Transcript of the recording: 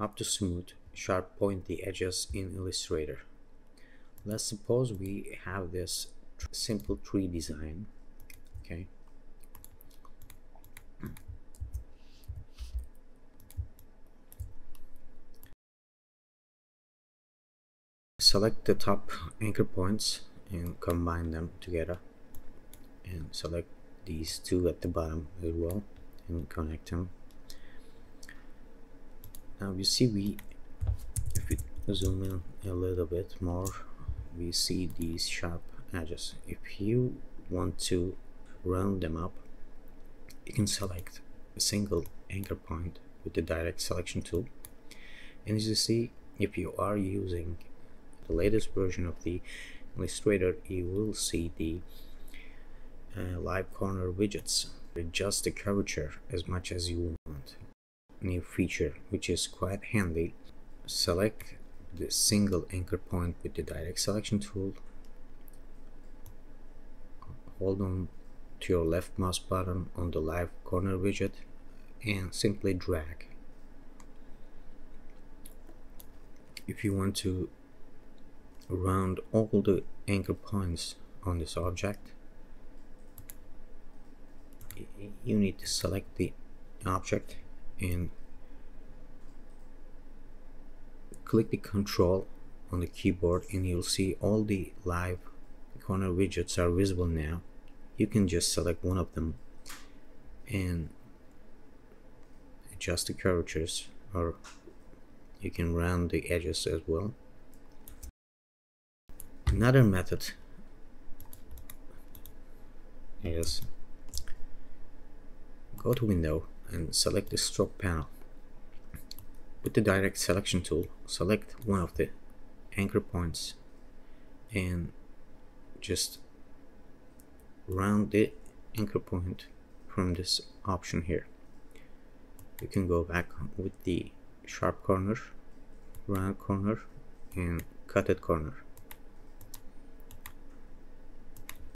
up to smooth, sharp, pointy edges in Illustrator. Let's suppose we have this simple tree design. Okay. Select the top anchor points and combine them together, and select these two at the bottom as well and connect them. Now you see if we zoom in a little bit more, we see these sharp edges. If you want to round them up, you can select a single anchor point with the direct selection tool. And as you see, if you are using the latest version of the Illustrator, you will see the live corner widgets. Adjust the curvature as much as you want. New feature, which is quite handy. Select the single anchor point with the direct selection tool. Hold on to your left mouse button on the live corner widget and simply drag. If you want to round all the anchor points on this object, you need to select the object and click the control on the keyboard, and you'll see all the live corner widgets are visible now. You can just select one of them and adjust the curvatures, or you can round the edges as well. Another method is go to Window and select the stroke panel. With the direct selection tool, select one of the anchor points and just round the anchor point from this option here. You can go back with the sharp corner, round corner, and cutted corner.